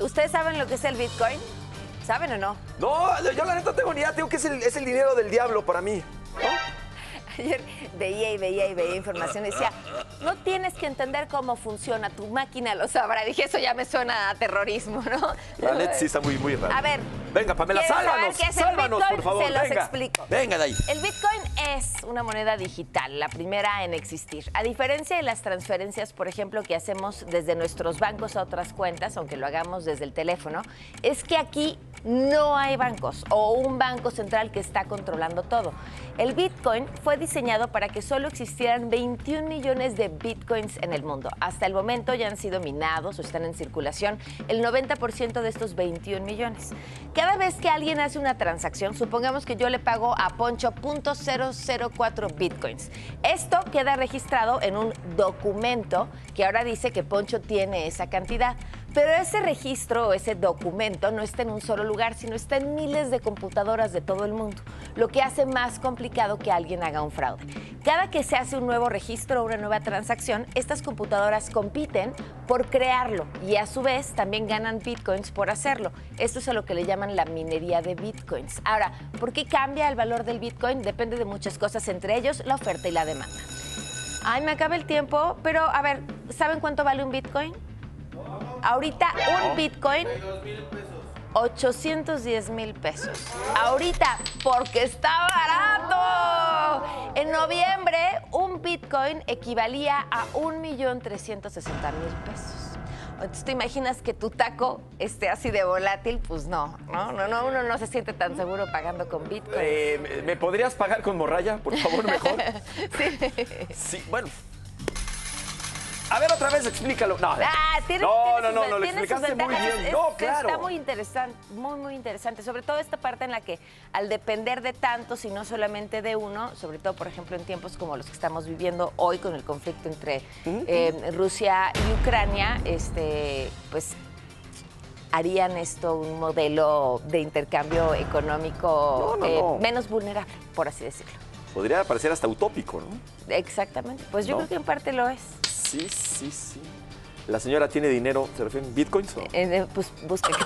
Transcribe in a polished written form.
¿Ustedes saben lo que es el Bitcoin? ¿Saben o no? No, yo la neta tengo ni idea, tengo que es el dinero del diablo para mí, ¿no? Ayer veía información y decía, no tienes que entender cómo funciona, tu máquina lo sabrá. Dije, eso ya me suena a terrorismo, ¿no? La neta sí está muy, muy raro. A ver. Venga, Pamela, sálvanos, sálvanos, por favor. Se los explico. Venga de ahí. El Bitcoin es una moneda digital, la primera en existir. A diferencia de las transferencias, por ejemplo, que hacemos desde nuestros bancos a otras cuentas, aunque lo hagamos desde el teléfono, es que aquí no hay bancos o un banco central que está controlando todo. El Bitcoin fue diseñado para que solo existieran 21 millones de Bitcoins en el mundo. Hasta el momento ya han sido minados o están en circulación el 90% de estos 21 millones. Cada vez que alguien hace una transacción, supongamos que yo le pago a Poncho 0.004 Bitcoins. Esto queda registrado en un documento que ahora dice que Poncho tiene esa cantidad. Pero ese registro o ese documento no está en un solo lugar, sino está en miles de computadoras de todo el mundo, lo que hace más complicado que alguien haga un fraude. Cada que se hace un nuevo registro o una nueva transacción, estas computadoras compiten por crearlo y a su vez también ganan bitcoins por hacerlo. Esto es a lo que le llaman la minería de bitcoins. Ahora, ¿por qué cambia el valor del bitcoin? Depende de muchas cosas, entre ellos la oferta y la demanda. Ay, me acaba el tiempo, pero a ver, ¿saben cuánto vale un bitcoin? Ahorita un Bitcoin, 810,000 pesos. Ahorita, porque está barato. En noviembre, un Bitcoin equivalía a 1,360,000 pesos. Entonces, ¿te imaginas que tu taco esté así de volátil? Pues no, uno no se siente tan seguro pagando con Bitcoin. ¿Me podrías pagar con morralla, por favor, mejor? Sí, bueno. A ver, otra vez explícalo. No, lo explicaste muy bien. No, claro. Está muy interesante, muy interesante. Sobre todo esta parte en la que al depender de tantos y no solamente de uno, sobre todo, por ejemplo, en tiempos como los que estamos viviendo hoy con el conflicto entre Rusia y Ucrania, pues harían esto un modelo de intercambio económico menos vulnerable, por así decirlo. Podría parecer hasta utópico, ¿no? Exactamente. Pues yo creo que en parte lo es. Sí. La señora tiene dinero, ¿se refiere a bitcoins? Pues busca.